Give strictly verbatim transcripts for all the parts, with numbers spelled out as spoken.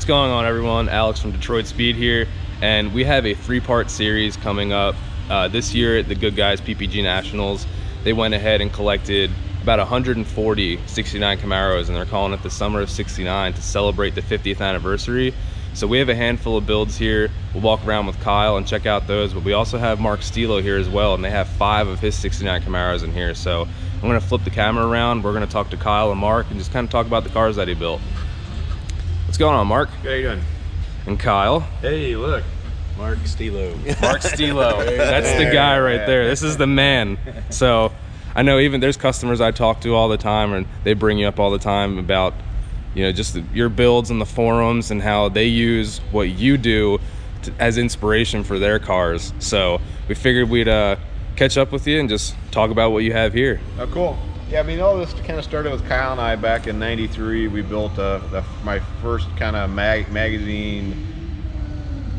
What's going on, everyone? Alex from Detroit Speed here, and we have a three-part series coming up uh, this year at the Good Guys P P G Nationals. They went ahead and collected about one hundred forty sixty-nine Camaros, and they're calling it the Summer of sixty-nine to celebrate the fiftieth anniversary. So we have a handful of builds here. We'll walk around with Kyle and check out those, but we also have Mark Stielow here as well, and they have five of his sixty-nine Camaros in here. So I'm gonna flip the camera around. We're gonna talk to Kyle and Mark and just kind of talk about the cars that he built. What's going on, Mark? How you doing? And Kyle. Hey, look. Mark Stielow. Mark Stielow. That's the guy right there. This is the man. So I know even there's customers I talk to all the time, and they bring you up all the time about, you know, just the, your builds and the forums and how they use what you do to, as inspiration for their cars. So we figured we'd uh, catch up with you and just talk about what you have here. Oh, cool. Yeah, I mean, all this kind of started with Kyle and I back in ninety-three. We built a, the, my first kind of mag, magazine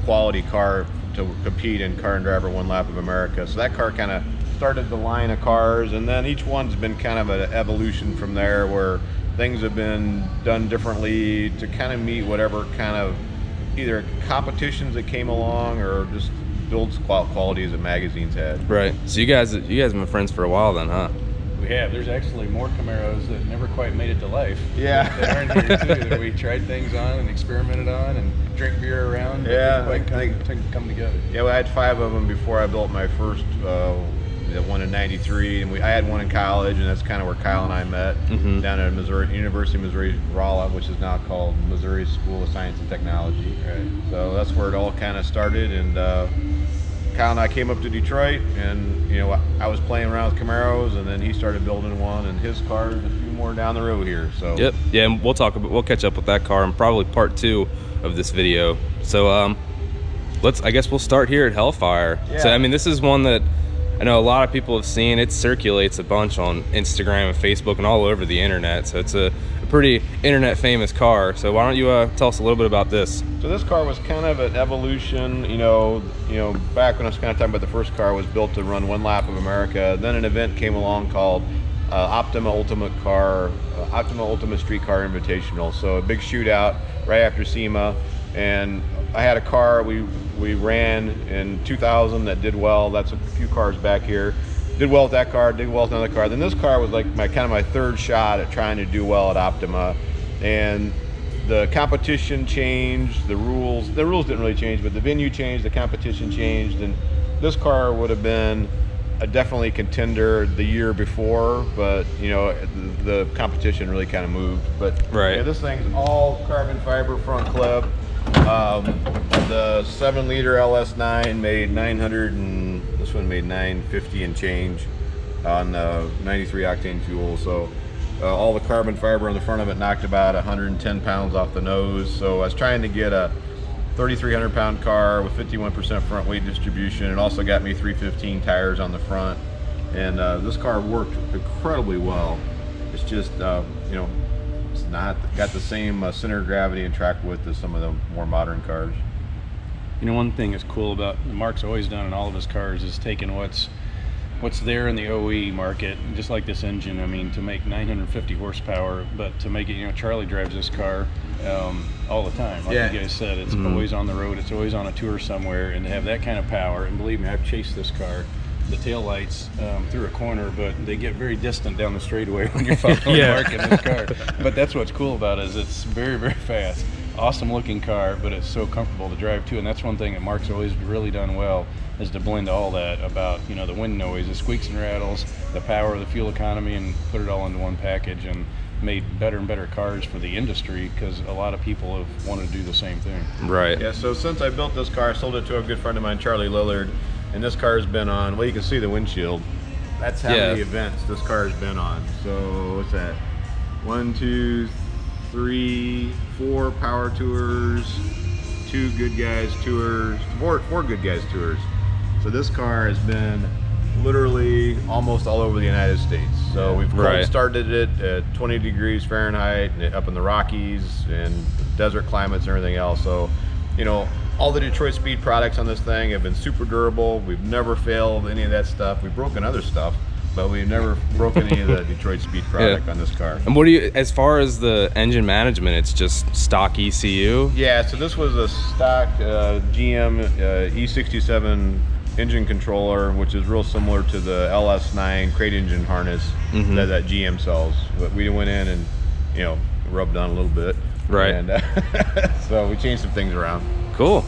quality car to compete in Car and Driver One Lap of America. So that car kind of started the line of cars, and then each one's been kind of an evolution from there where things have been done differently to kind of meet whatever kind of either competitions that came along or just builds qualities that magazines had. Right. So you guys, you guys have been friends for a while then, huh? We have. There's actually more Camaros that never quite made it to life. Yeah. That are in here too, that we tried things on and experimented on and drank beer around. Yeah. Like come, come, come together. Yeah, well, I had five of them before I built my first uh, one in ninety-three, and we I had one in college, and that's kind of where Kyle and I met, mm-hmm. down at Missouri University of Missouri Rolla, which is now called Missouri School of Science and Technology. Right. So that's where it all kind of started, and. Uh, Kyle and I came up to Detroit, and you know, I, I was playing around with Camaros, and then he started building one and his cars, a few more down the road here. So yep, yeah, and we'll talk about, we'll catch up with that car in probably part two of this video. So um, let's, I guess we'll start here at Hellfire. Yeah. So I mean, this is one that I know a lot of people have seen. It circulates a bunch on Instagram and Facebook and all over the internet. So it's a pretty internet famous car. So why don't you uh, tell us a little bit about this? So this car was kind of an evolution, you know, you know, back when I was kind of talking about the first car was built to run One Lap of America. Then an event came along called uh, Optima Ultimate Car, uh, Optima Ultimate Street Car Invitational. So a big shootout right after SEMA, and I had a car we we ran in two thousand that did well. That's a few cars back here. Did well with that car, did well with another car. Then this car was like my kind of my third shot at trying to do well at Optima, and the competition changed, the rules, the rules didn't really change, but the venue changed, the competition changed, and this car would have been a definitely contender the year before, but you know, the, the competition really kind of moved. But right, you know, this thing's all carbon fiber front clip. Um, the seven liter L S nine made nine hundred, and this one made nine fifty and change on uh, ninety-three octane fuel. So uh, all the carbon fiber on the front of it knocked about one hundred ten pounds off the nose. So I was trying to get a thirty-three hundred pound car with fifty-one percent front weight distribution. It also got me three fifteen tires on the front, and uh, this car worked incredibly well. It's just uh, you know, it's not got the same uh, center of gravity and track width as some of the more modern cars. You know, one thing that's cool about Mark's always done in all of his cars is taking what's what's there in the O E market, just like this engine. I mean, to make nine hundred fifty horsepower, but to make it, you know, Charlie drives this car um, all the time. Like yeah. you guys said, it's mm-hmm. always on the road, it's always on a tour somewhere, and to have that kind of power, and believe me, I've chased this car, the taillights um, through a corner, but they get very distant down the straightaway when you're following yeah. Mark in this car. But that's what's cool about it, is it's very, very fast. Awesome looking car, but it's so comfortable to drive too, and that's one thing that Mark's always really done well, is to blend all that about, you know, the wind noise, the squeaks and rattles, the power, the fuel economy, and put it all into one package, and made better and better cars for the industry, because a lot of people have wanted to do the same thing. Right. Yeah, so since I built this car, I sold it to a good friend of mine, Charlie Lillard, and this car has been on, well, you can see the windshield. That's how yeah. many events this car has been on. So what's that? One, two, three, four power tours, two Good Guys tours, four, four Good Guys tours. So this car has been literally almost all over the United States. So we've right. started it at twenty degrees Fahrenheit, up in the Rockies and desert climates and everything else. So, you know, all the Detroit Speed products on this thing have been super durable. We've never failed any of that stuff. We've broken other stuff, but we've never broken any of the Detroit Speed product yeah. on this car. And what do you, as far as the engine management, it's just stock E C U? Yeah, so this was a stock uh, G M uh, E sixty-seven engine controller, which is real similar to the L S nine crate engine harness mm-hmm. that, that G M sells. But we went in and, you know, rubbed on a little bit. Right. And uh, so we changed some things around. Cool.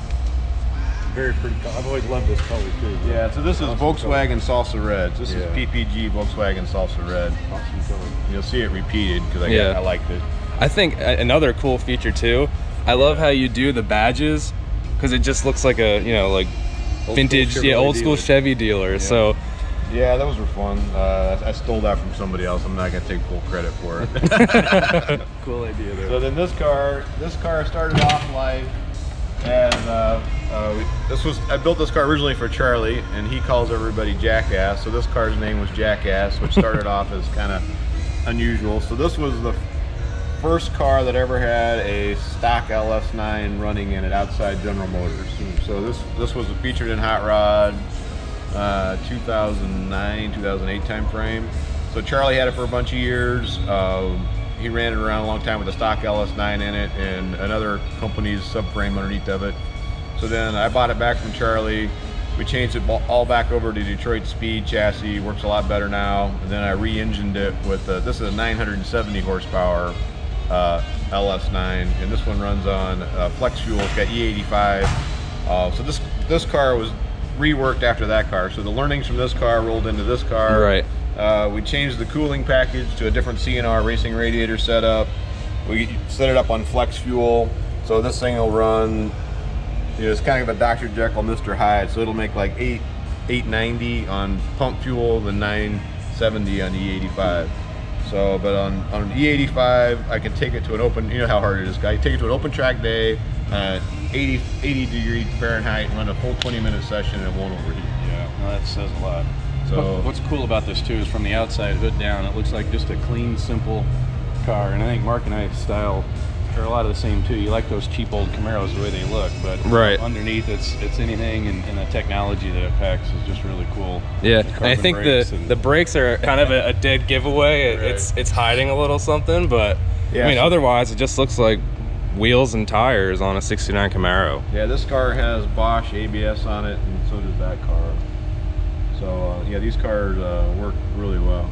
Very pretty color. I've always loved this color too. Bro. Yeah, so this is awesome Volkswagen color. Salsa Red. This yeah. is P P G Volkswagen Salsa Red. Awesome color. You'll see it repeated because I, yeah. I liked it. I think another cool feature too, I love yeah. how you do the badges because it just looks like a, you know, like old vintage, yeah, old school dealer. Chevy dealer. Yeah. So. Yeah, those were fun. Uh, I stole that from somebody else. I'm not gonna take full credit for it. Cool idea though. So then this car, this car started off life and uh, uh, we, this was, I built this car originally for Charlie and he calls everybody Jackass. So this car's name was Jackass, which started off as kind of unusual. So this was the first car that ever had a stock L S nine running in it outside General Motors. So this, this was featured in Hot Rod. Uh, two thousand nine, two thousand eight time frame. So Charlie had it for a bunch of years. Uh, he ran it around a long time with a stock L S nine in it and another company's subframe underneath of it. So then I bought it back from Charlie. We changed it all back over to Detroit Speed chassis. Works a lot better now. And then I re-engined it with a, this is a nine hundred seventy horsepower uh, L S nine, and this one runs on uh, Flex Fuel. It's got E eighty-five. Uh, so this this car was reworked after that car. So the learnings from this car rolled into this car. Right. Uh, we changed the cooling package to a different C N R racing radiator setup. We set it up on Flex Fuel. So this thing will run, you know, it's kind of a Doctor Jekyll, Mister Hyde. So it'll make like eight, eight ninety on pump fuel, the nine seventy on E eighty-five. So, but on, on E eighty-five, I can take it to an open, you know how hard it is, guys. Take it to an open track day, uh, eighty, eighty degree Fahrenheit, and run a full twenty minute session and it won't overheat. Yeah, well, that says a lot. So what's cool about this too is from the outside hood down, it looks like just a clean, simple car. And I think Mark and I's style are a lot of the same too. You like those cheap old Camaros the way they look, but right. underneath it's it's anything, and, and the technology that it packs is just really cool. Yeah, and I think the and, the brakes are kind of a, a dead giveaway. Right. It's it's hiding a little something, but yeah, I mean so otherwise it just looks like wheels and tires on a sixty-nine Camaro. Yeah, this car has Bosch A B S on it, and so does that car. So uh, yeah, these cars uh, work really well.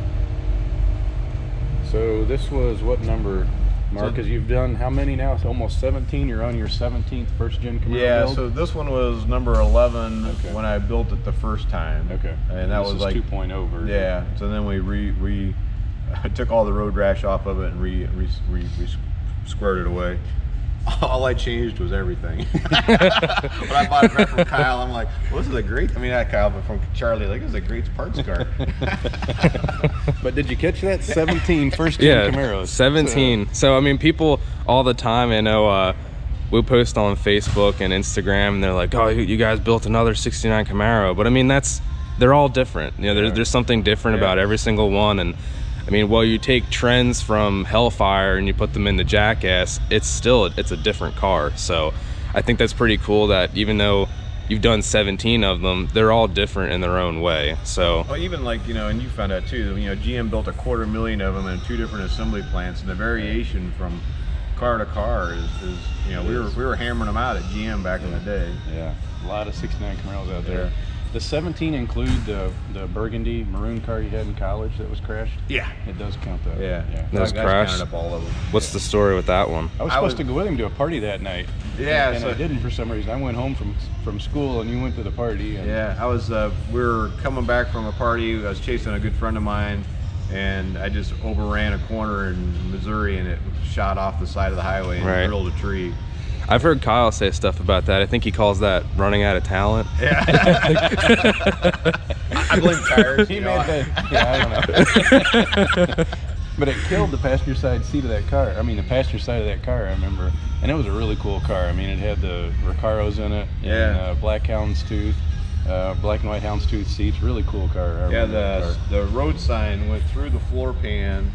So this was what number, Mark? Because so, you've done how many now? It's almost seventeen. You're on your seventeenth first gen Camaro yeah build? So this one was number eleven okay. when I built it the first time. Okay. And that this was is like two point oh version. Yeah. So then we re re I took all the road rash off of it and re re re, re squared it away. All I changed was everything. When I bought it back from Kyle, I'm like, well, this is a great, I mean, not Kyle, but from Charlie, like, this is a great parts car. But did you catch that? seventeen first-gen yeah, Camaros. seventeen. So. so, I mean, people all the time, I know, uh, we'll post on Facebook and Instagram, and they're like, oh, you guys built another sixty-nine Camaro. But, I mean, that's, they're all different. You know, there's, there's something different yeah. about every single one. And I mean, while you take trends from Hellfire and you put them into Jackass, it's still, it's a different car. So I think that's pretty cool that even though you've done seventeen of them, they're all different in their own way. So well, even like, you know, and you found out too, you know, G M built a quarter million of them in two different assembly plants, and the variation from car to car is, is you know, we were, we were hammering them out at G M back yeah. in the day. Yeah, a lot of sixty-nine Camaros out there. Yeah. Does seventeen include the, the burgundy maroon car you had in college that was crashed? Yeah. It does count that. Yeah. yeah. That was crashed. Up all of them. What's yeah. the story with that one? I was I supposed was... to go with him to a party that night. Yeah. And so... I didn't for some reason. I went home from, from school and you went to the party. And... Yeah. I was, uh, we were coming back from a party. I was chasing a good friend of mine and I just overran a corner in Missouri and it shot off the side of the highway and right. drilled a tree. I've heard Kyle say stuff about that. I think he calls that running out of talent. Yeah. I blame tires. He made that. Yeah, I don't know. But it killed the passenger side seat of that car. I mean, the passenger side of that car, I remember. And it was a really cool car. I mean, it had the Recaros in it. Yeah. And uh, black houndstooth, uh, black and white houndstooth seats. Really cool car. I yeah, the, car. the road sign went through the floor pan,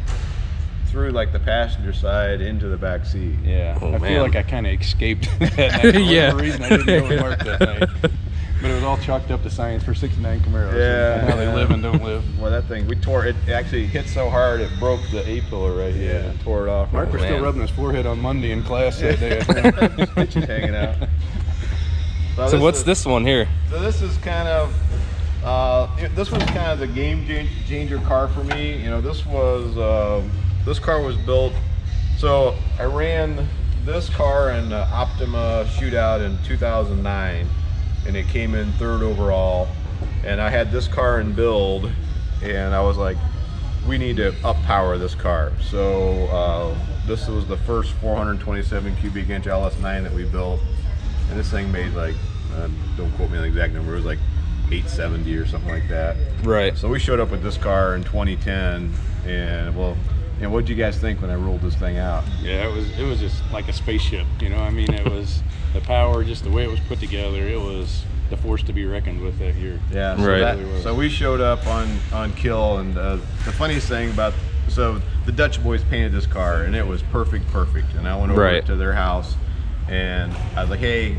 through like the passenger side into the back seat. Yeah, oh, I man. feel like I kind of escaped that night. For yeah. reason I didn't go and work that night. But it was all chalked up to science for sixty-nine Camaros. Yeah. And how they live and don't live. Well, that thing, we tore it, it actually hit so hard it broke the A-pillar right here yeah. and tore it off. Mark was land. still rubbing his forehead on Monday in class that day. It's just hanging out. So, so this what's is, this one here? So this is kind of, uh, it, this was kind of the game changer car for me. You know, this was, uh, this car was built, so I ran this car in uh, Optima shootout in two thousand nine. And it came in third overall, and I had this car in build, and I was like, we need to up power this car. So uh, this was the first four hundred twenty-seven cubic inch L S nine that we built, and this thing made like, uh, don't quote me on the exact number, it was like eight seventy or something like that. Right. So we showed up with this car in twenty ten, and well, and what did you guys think when I rolled this thing out? Yeah, it was it was just like a spaceship, you know. I mean, it was the power, just the way it was put together. It was the force to be reckoned with that year. Yeah, so right. That, really so we showed up on on Kill, and uh, the funniest thing about so the Dutch boys painted this car, and it was perfect, perfect. And I went over right. to their house, and I was like, hey,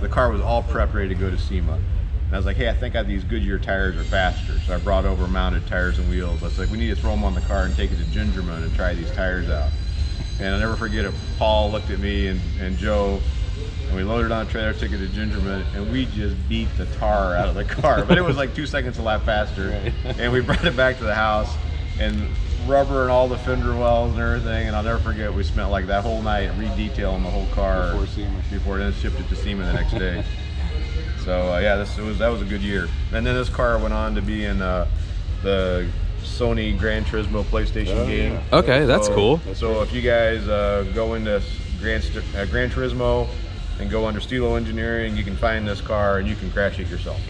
the car was all prepped, ready to go to SEMA. And I was like, hey, I think I, these Goodyear tires are faster. So I brought over mounted tires and wheels. I was like, we need to throw them on the car and take it to Gingerman and try these tires out. And I'll never forget it, Paul looked at me and, and Joe, and we loaded on a trailer, took it to Gingerman, and we just beat the tar out of the car. But it was like two seconds a lap faster. Right. And we brought it back to the house, and rubber and all the fender wells and everything. And I'll never forget, we spent like that whole night re-detailing the whole car before SEMA, before it shipped it to SEMA the next day. So uh, yeah, this it was that was a good year, and then this car went on to be in uh, the Sony Gran Turismo PlayStation oh, game. Yeah. Okay, so, that's cool. That's so great. If you guys uh, go into Gran, uh, Gran Turismo and go under Stilo Engineering, you can find this car and you can crash it yourself.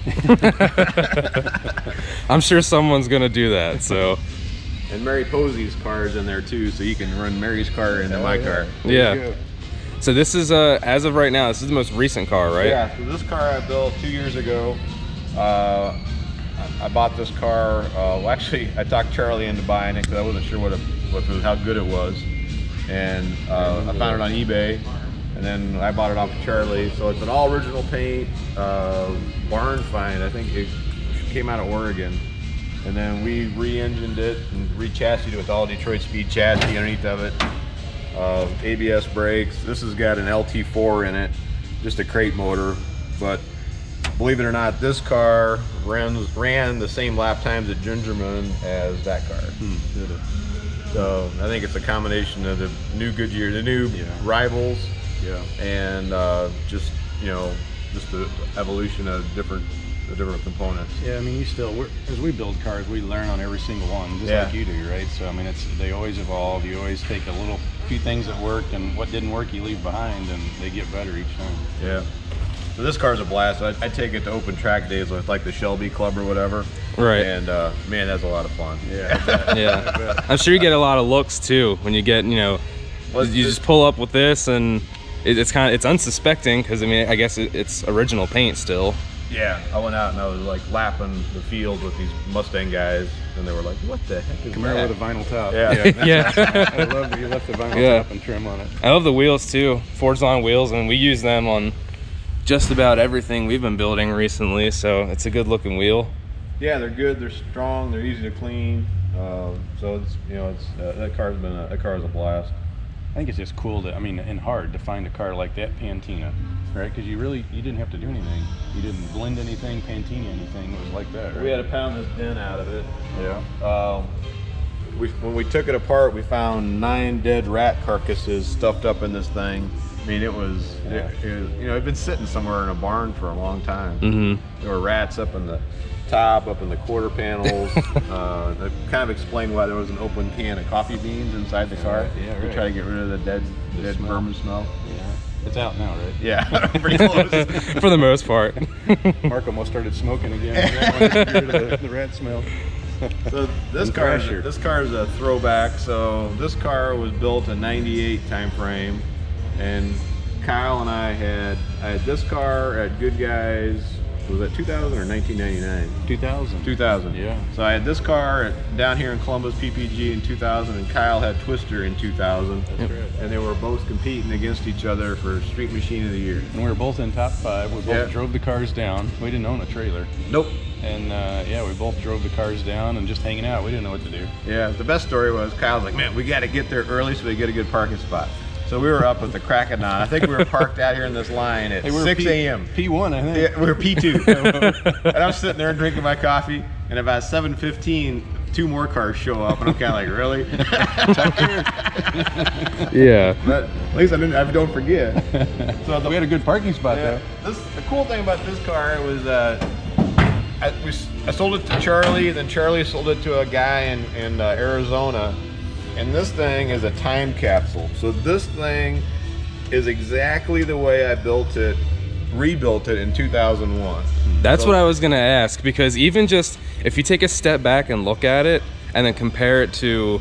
I'm sure someone's gonna do that. So. And Mary Posey's car is in there too, so you can run Mary's car into oh, my yeah. car. Yeah. yeah. So this is, uh, as of right now, this is the most recent car, right? Yeah, so this car I built two years ago. Uh, I bought this car, uh, well actually I talked Charlie into buying it because I wasn't sure what, it, what how good it was. And uh, I found it on eBay, and then I bought it off of Charlie. So it's an all original paint, uh, barn find. I think it came out of Oregon. And then we re-engined it and re-chassised it with all Detroit Speed chassis underneath of it. Uh, A B S brakes. This has got an L T four in it, just a crate motor. But believe it or not, this car ran ran the same lap times at Gingerman as that car. Hmm. So I think it's a combination of the new Goodyear, the new yeah. rivals, yeah, and uh, just you know, just the evolution of different. The different components. Yeah, I mean, you still, we're, as we build cars, we learn on every single one, just yeah. like you do, right? So, I mean, it's they always evolve. You always take a little few things that worked, and what didn't work, you leave behind, and they get better each time. Yeah. So this car's a blast. I, I take it to open track days with like the Shelby Club or whatever. Right. And uh, man, that's a lot of fun. Yeah. I bet. Yeah. I bet. I'm sure you get a lot of looks too when you get, you know, well, you just pull up with this, and it, it's kind of it's unsuspecting because I mean, I guess it, it's original paint still. Yeah, I went out and I was like lapping the field with these Mustang guys, and they were like, "What the heck is Camaro that? With a vinyl top?" Yeah, yeah. yeah. I love that you left the vinyl yeah. top and trim on it. I love the wheels too, Fordzon wheels, and we use them on just about everything we've been building recently. So it's a good-looking wheel. Yeah, they're good. They're strong. They're easy to clean. Uh, so it's you know it's uh, that car's been a, that car's a blast. I think it's just cool to I mean and hard to find a car like that Pantina. Right, because you really you didn't have to do anything. You didn't blend anything, Pantina anything. It was like that. Right? We had to pound this din out of it. Yeah. Uh, we when we took it apart, we found nine dead rat carcasses stuffed up in this thing. I mean, it was, yeah. it, it was you know it'd been sitting somewhere in a barn for a long time. Mm-hmm. There were rats up in the top, up in the quarter panels. uh, that kind of explained why there was an open can of coffee beans inside the car. Yeah, yeah, right. To try to get rid of the dead the dead smell. vermin smell. Yeah. It's out now, right? Yeah, pretty close. For the most part. Mark almost started smoking again. the, the rat smell. So this car, is, this car is a throwback. So this car was built in ninety-eight time frame, and Kyle and I had I had this car at Good Guys was that two thousand or nineteen ninety-nine? two thousand. two thousand. Yeah. So I had this car down here in Columbus P P G in two thousand, and Kyle had Twister in two thousand. That's yep. right. And they were both competing against each other for Street Machine of the Year. And we were both in top five. We both yep. drove the cars down. We didn't own a trailer. Nope. And uh, yeah, we both drove the cars down and just hanging out. We didn't know what to do. Yeah, the best story was Kyle's like, man, we got to get there early so we get a good parking spot. So we were up at the crack of dawn. I think we were parked out here in this line at hey, we six A M P one, I think. Yeah, we were P two. And I'm sitting there drinking my coffee, and about seven fifteen, two more cars show up, and I'm kind of like, really? Yeah. But at least I didn't. I don't forget. So the, we had a good parking spot yeah, though. This, the cool thing about this car was. Uh, I, we, I sold it to Charlie, then Charlie sold it to a guy in, in uh, Arizona, and this thing is a time capsule. So this thing is exactly the way I built it, rebuilt it in two thousand one. That's so, what I was gonna ask, because even just, if you take a step back and look at it, and then compare it to,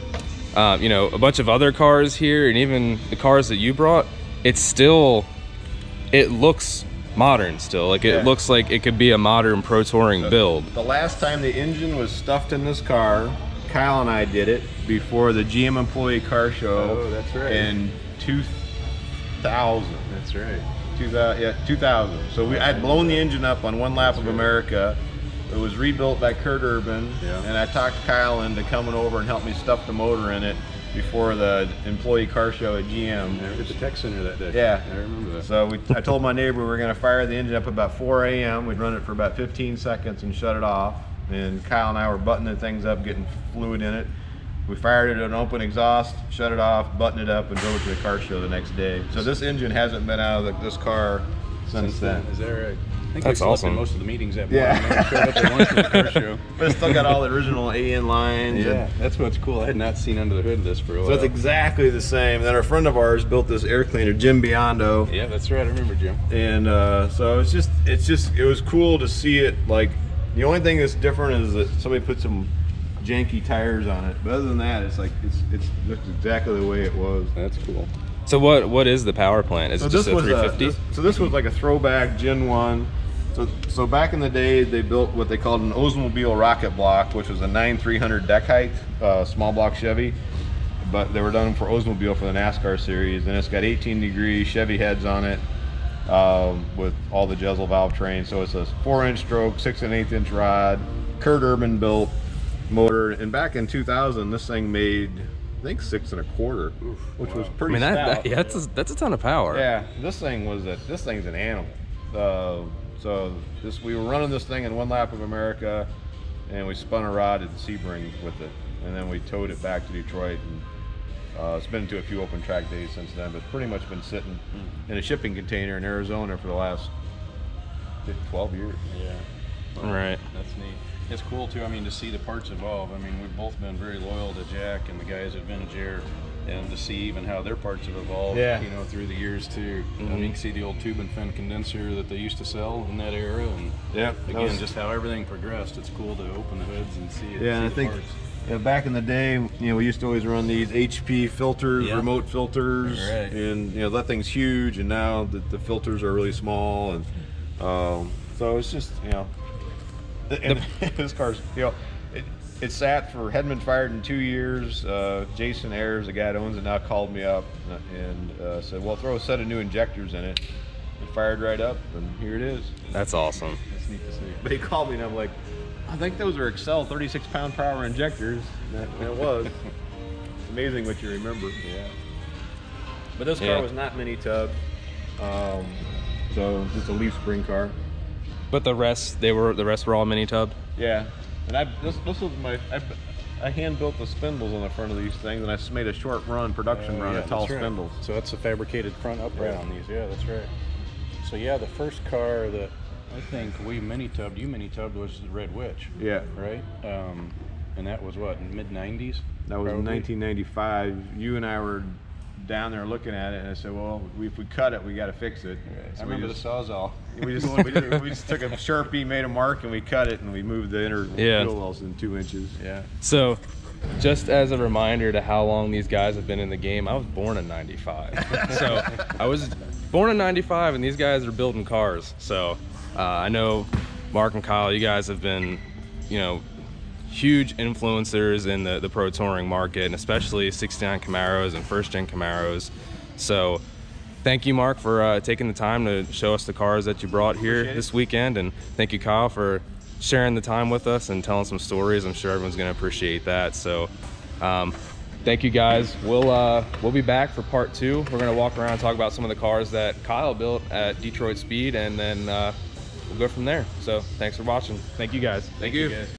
uh, you know, a bunch of other cars here, and even the cars that you brought, it's still, it looks modern still, like it yeah. looks like it could be a modern pro touring so, build. The last time the engine was stuffed in this car, Kyle and I did it before the G M employee car show. Oh, that's right. In two thousand. That's right. two thousand. Yeah, two thousand. So we, I'd blown the engine up on One Lap that's of right. America. It was rebuilt by Kurt Urban, yeah. and I talked Kyle into coming over and help me stuff the motor in it before the employee car show at G M. Yeah, we did the tech center that day. Yeah. I remember that. So we, I told my neighbor we were going to fire the engine up about four A M We'd run it for about fifteen seconds and shut it off. And Kyle and I were buttoning things up, getting fluid in it. We fired it at an open exhaust, shut it off, buttoned it up, and drove it to the car show the next day. So this engine hasn't been out of the, this car since, since then. then. Is that right? I think That's we awesome. Most of the meetings that morning. Yeah. Showed up at lunch for the car show. But it's still got all the original A N lines. Yeah, that's what's cool. I had not seen under the hood of this for a while. So it's exactly the same. Then our friend of ours built this air cleaner, Jim Biondo. Yeah, that's right. I remember Jim. And uh, so it's just, it's just, it was cool to see it. Like, the only thing that's different is that somebody put some janky tires on it. But other than that, it's like it's it's looks exactly the way it was. That's cool. So what what is the power plant? Is so it just a three fifty? A, this, so this was like a throwback Gen one. So so back in the day, they built what they called an Osmobile rocket block, which was a nine three hundred deck height, uh, small block Chevy. But they were done for Osmobile for the NASCAR series, and it's got eighteen degree Chevy heads on it um, with all the Jezel valve train. So it's a four inch stroke, six and eighth inch rod, Kurt Urban built motor. And back in two thousand, this thing made, I think, six and a quarter, Oof, which wow. was pretty. I mean, that, stout. that yeah, that's a, that's a ton of power. Yeah, this thing was a this thing's an animal. Uh, so this we were running this thing in One Lap of America, and we spun a rod at Sebring with it, and then we towed it back to Detroit. And uh, it's been to a few open track days since then, but it's pretty much been sitting mm. in a shipping container in Arizona for the last twelve years. Yeah, well, right. That's neat. It's cool too, I mean, to see the parts evolve. I mean, we've both been very loyal to Jack and the guys at Vintage Air, and to see even how their parts have evolved, yeah. you know, through the years too. Mm-hmm. I mean, you can see the old tube and fin condenser that they used to sell in that era, and yeah, again, was, just how everything progressed. It's cool to open the hoods and see it. Yeah, see I the think parts. Yeah, back in the day, you know, we used to always run these H P filters, yeah. remote filters, right. and you know, that thing's huge, and now the, the filters are really small, and um, so it's just, you know, and this car's, you know, it, it sat for, hadn't been fired in two years. Uh, Jason Ayers, the guy that owns it now, called me up and uh, said, well, throw a set of new injectors in it. It fired right up, and here it is. That's awesome. That's neat to see. But he called me, and I'm like, I think those are Excel thirty-six pound per hour injectors. That, that was. It's amazing what you remember. Yeah. But this yeah. car was not mini tub. Um, so just a leaf spring car. But the rest, they were the rest were all mini tub. Yeah, and I this, this was my I, I hand built the spindles on the front of these things, and I just made a short run production uh, run yeah, of tall right. spindles. So that's a fabricated front upright yeah. on these. Yeah, that's right. So yeah, the first car that I think we mini tubbed, you mini tubbed, was the Red Witch. Yeah. Right. Um, and that was what, in mid nineties. That was in nineteen ninety-five. You and I were down there looking at it, and I said, well, we, if we cut it, we got to fix it. Yeah, so I remember just, the Sawzall. We just, we, just, we just took a Sharpie, made a mark, and we cut it, and we moved the inner yeah. wheel wells in two inches. Yeah. So, just as a reminder to how long these guys have been in the game, I was born in ninety-five. So, I was born in ninety-five, and these guys are building cars. So, uh, I know Mark and Kyle, you guys have been, you know, huge influencers in the, the pro touring market, and especially sixty-nine Camaros and first-gen Camaros. So thank you, Mark, for uh, taking the time to show us the cars that you brought here this weekend. And thank you, Kyle, for sharing the time with us and telling some stories. I'm sure everyone's going to appreciate that. So um, thank you, guys. We'll, uh, we'll be back for part two. We're going to walk around and talk about some of the cars that Kyle built at Detroit Speed, and then uh, we'll go from there. So thanks for watching. Thank you, guys. Thank, thank you. you guys.